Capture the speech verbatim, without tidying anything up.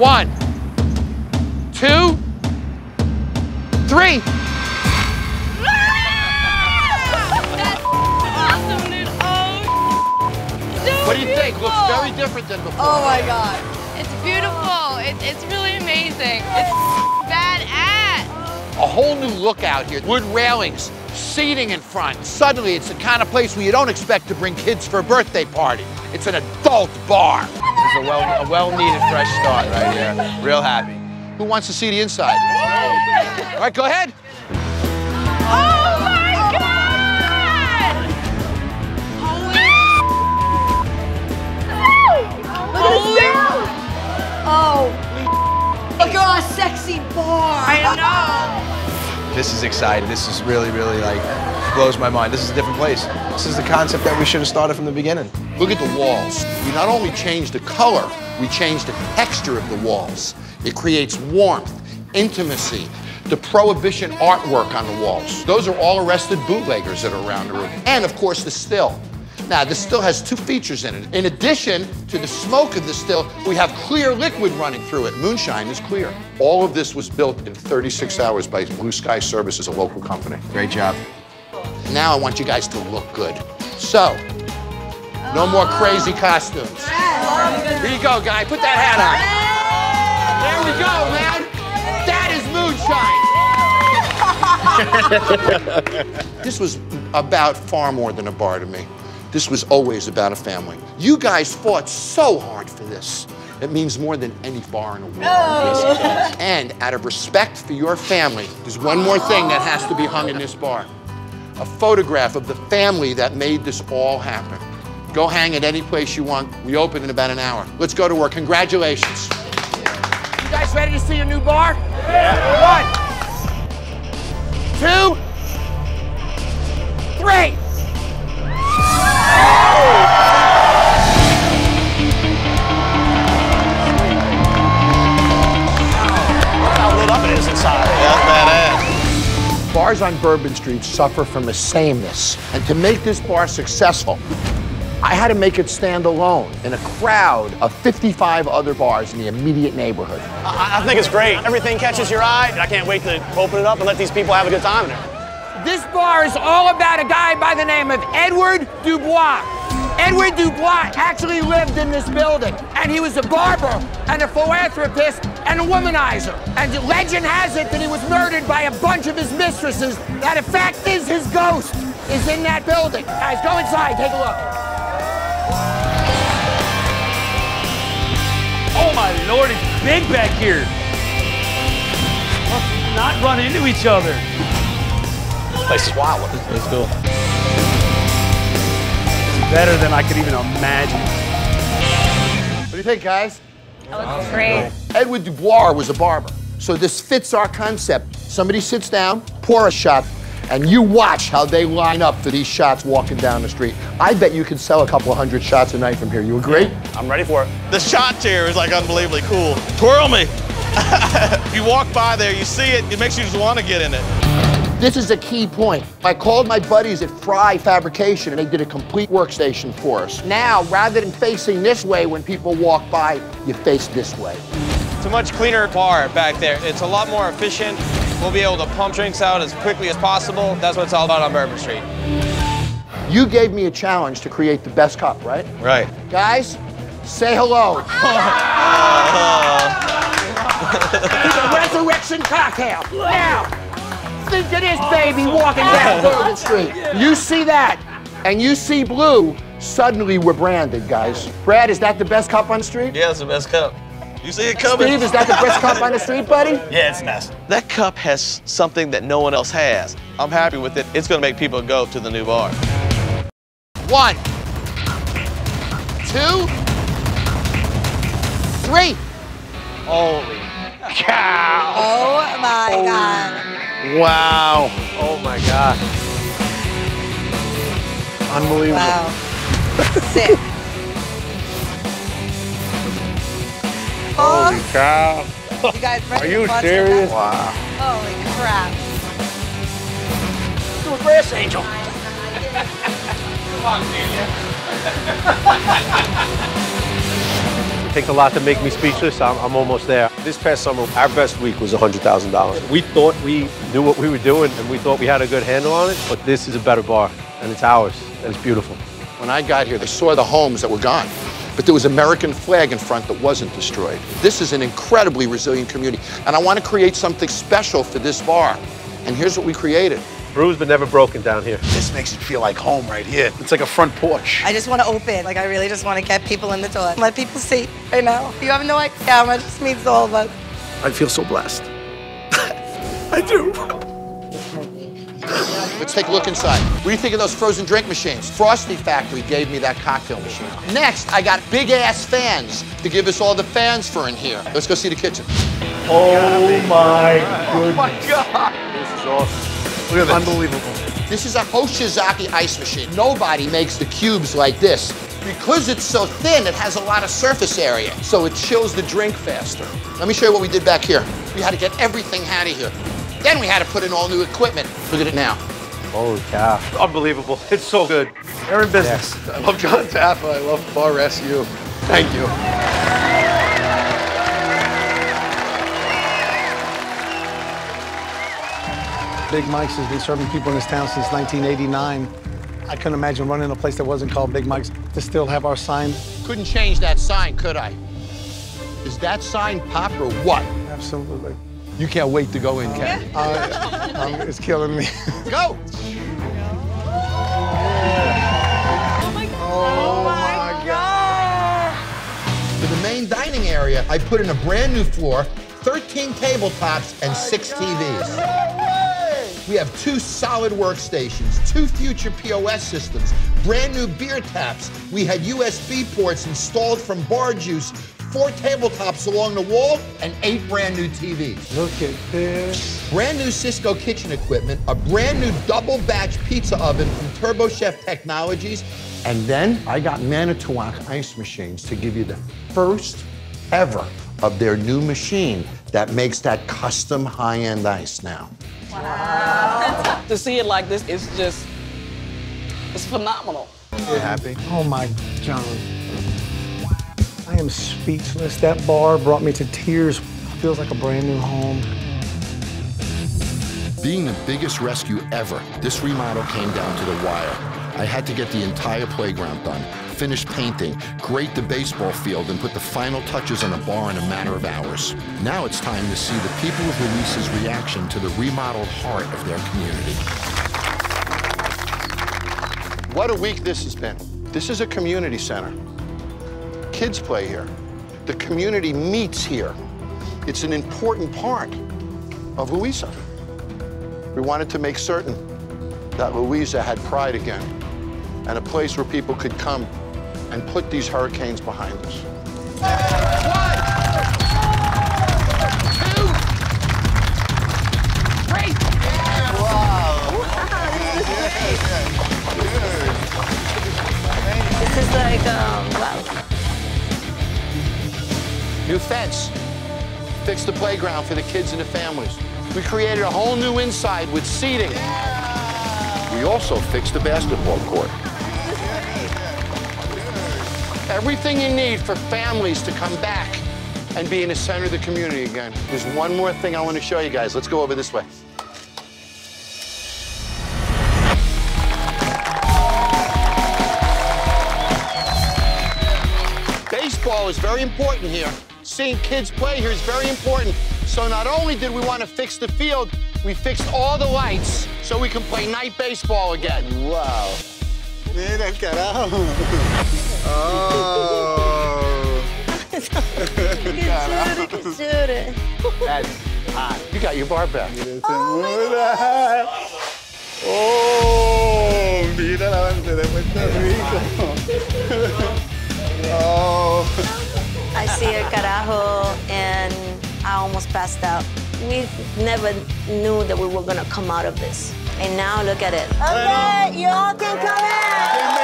One, two, three. What do you beautiful. think? Looks very different than before. Oh my God. It's beautiful. It, it's really amazing. It's badass. A whole new look out here. Wood railings, seating in front. Suddenly it's the kind of place where you don't expect to bring kids for a birthday party. It's an adult bar. It's a well, a well-needed fresh start right here. Real happy. Who wants to see the inside? All right, go ahead. Oh, look at our sexy bar. I know. This is exciting. This is really, really like, blows my mind. This is a different place. This is the concept that we should have started from the beginning. Look at the walls. We not only change the color, we change the texture of the walls. It creates warmth, intimacy, the Prohibition artwork on the walls. Those are all arrested bootleggers that are around the room. And of course, the still. Now, the still has two features in it. In addition to the smoke of the still, we have clear liquid running through it. Moonshine is clear. All of this was built in thirty-six hours by Blue Sky Services, a local company. Great job. Now I want you guys to look good. So, no more crazy costumes. Here you go, guy. Put that hat on. There we go, man. That is moonshine. This was about far more than a bar to me. This was always about a family. You guys fought so hard for this. It means more than any bar in the world. No. And out of respect for your family, there's one more thing that has to be hung in this bar. A photograph of the family that made this all happen. Go hang it any place you want. We open in about an hour. Let's go to work. Congratulations. You guys ready to see your new bar? Yeah. One, two, three. Bars on Bourbon Street suffer from the sameness. And to make this bar successful, I had to make it stand alone in a crowd of fifty-five other bars in the immediate neighborhood. I, I think it's great. Everything catches your eye. I can't wait to open it up and let these people have a good time in there. This bar is all about a guy by the name of Edward Dubois. Edward Dubois actually lived in this building, and he was a barber and a philanthropist and a womanizer. And legend has it that he was murdered by a bunch of his mistresses. Now the fact is his ghost is in that building. Guys, go inside, take a look. Oh my Lord, it's big back here. Let's not run into each other. This place is wild. Let's go. Better than I could even imagine. What do you think, guys? That looks great. Edward Dubois was a barber, so this fits our concept. Somebody sits down, pour a shot, and you watch how they line up for these shots walking down the street. I bet you could sell a couple hundred shots a night from here. You agree? Yeah, I'm ready for it. The shot here is like unbelievably cool. Twirl me. You walk by there, you see it, it makes you just want to get in it. This is a key point. I called my buddies at Fry Fabrication and they did a complete workstation for us. Now, rather than facing this way when people walk by, you face this way. It's a much cleaner bar back there. It's a lot more efficient. We'll be able to pump drinks out as quickly as possible. That's what it's all about on Bourbon Street. You gave me a challenge to create the best cup, right? Right. Guys, say hello. It's a resurrection cocktail. Now. Think of this baby walking down Bourbon Street. You see that, and you see blue, suddenly we're branded, guys. Brad, is that the best cup on the street? Yeah, it's the best cup. You see it coming. Steve, is that the best cup on the street, buddy? Yeah, it's nice. That cup has something that no one else has. I'm happy with it. It's gonna make people go to the new bar. One, two, three. Holy cow. Oh my Holy. God. Wow. Oh my God. Unbelievable. Wow. Sick. Holy oh. cow. You guys ready? Are you serious? Wow. Holy crap. Do a brass angel. Come on, Celia. It takes a lot to make me speechless. I'm, I'm almost there. This past summer, our best week was one hundred thousand dollars. We thought we knew what we were doing, and we thought we had a good handle on it, but this is a better bar, and it's ours, and it's beautiful. When I got here, they saw the homes that were gone, but there was an American flag in front that wasn't destroyed. This is an incredibly resilient community, and I want to create something special for this bar, and here's what we created. Brews but never broken down here. This makes it feel like home right here. It's like a front porch. I just want to open. Like, I really just want to get people in the door. Let people see right now. You have no idea how much this means to all of us. I feel so blessed. I do. Let's take a look inside. What do you think of those frozen drink machines? Frosty Factory gave me that cocktail machine. Next, I got big-ass fans to give us all the fans for in here. Let's go see the kitchen. Oh, my goodness. Oh, my God. This is awesome. Look at this. Unbelievable. This is a Hoshizaki ice machine. Nobody makes the cubes like this. Because it's so thin, it has a lot of surface area, so it chills the drink faster. Let me show you what we did back here. We had to get everything out of here. Then we had to put in all new equipment. Look at it now. Holy cow. Unbelievable. It's so good. They're in business. Yes. I love Jon Taffer. I love Bar Rescue. Thank you. Big Mike's has been serving people in this town since nineteen eighty-nine. I couldn't imagine running a place that wasn't called Big Mike's to still have our sign. Couldn't change that sign, could I? Is that sign pop or what? Absolutely. You can't wait to go in, Ken. Uh, uh, um, it's killing me. Go! Oh my God! For the main dining area, I put in a brand new floor, thirteen tabletops, and six T Vs. We have two solid workstations, two future P O S systems, brand new beer taps. We had U S B ports installed from Bar Juice, four tabletops along the wall, and eight brand new T Vs. Look at this. Brand new Cisco kitchen equipment, a brand new double batch pizza oven from Turbo Chef Technologies, and then I got Manitowoc ice machines to give you the first ever of their new machine that makes that custom high-end ice now. Wow. To see it like this, it's just, it's phenomenal. You happy? Oh my Jon. I am speechless. That bar brought me to tears. Feels like a brand new home. Being the biggest rescue ever, this remodel came down to the wire. I had to get the entire playground done, finish painting, grate the baseball field, and put the final touches on the bar in a matter of hours. Now it's time to see the people of Luis's reaction to the remodeled heart of their community. What a week this has been. This is a community center. Kids play here. The community meets here. It's an important part of Luisa. We wanted to make certain that Luisa had pride again, and a place where people could come and put these hurricanes behind us. one, two, three. Wow. Wow. This is like, um, wow. New fence. Fixed the playground for the kids and the families. We created a whole new inside with seating. We also fixed the basketball court. Everything you need for families to come back and be in the center of the community again. There's one more thing I want to show you guys. Let's go over this way. Baseball is very important here. Seeing kids play here is very important. So not only did we want to fix the field, we fixed all the lights so we can play night baseball again. Wow. Mira, carajo. Oh. You can shoot it, you can shoot it. That's hot. You got your bar back. Oh, oh, mira la bandera de Puerto Rico. Oh. I see a carajo and I almost passed out. We never knew that we were going to come out of this. And now look at it. Okay, you all can come in.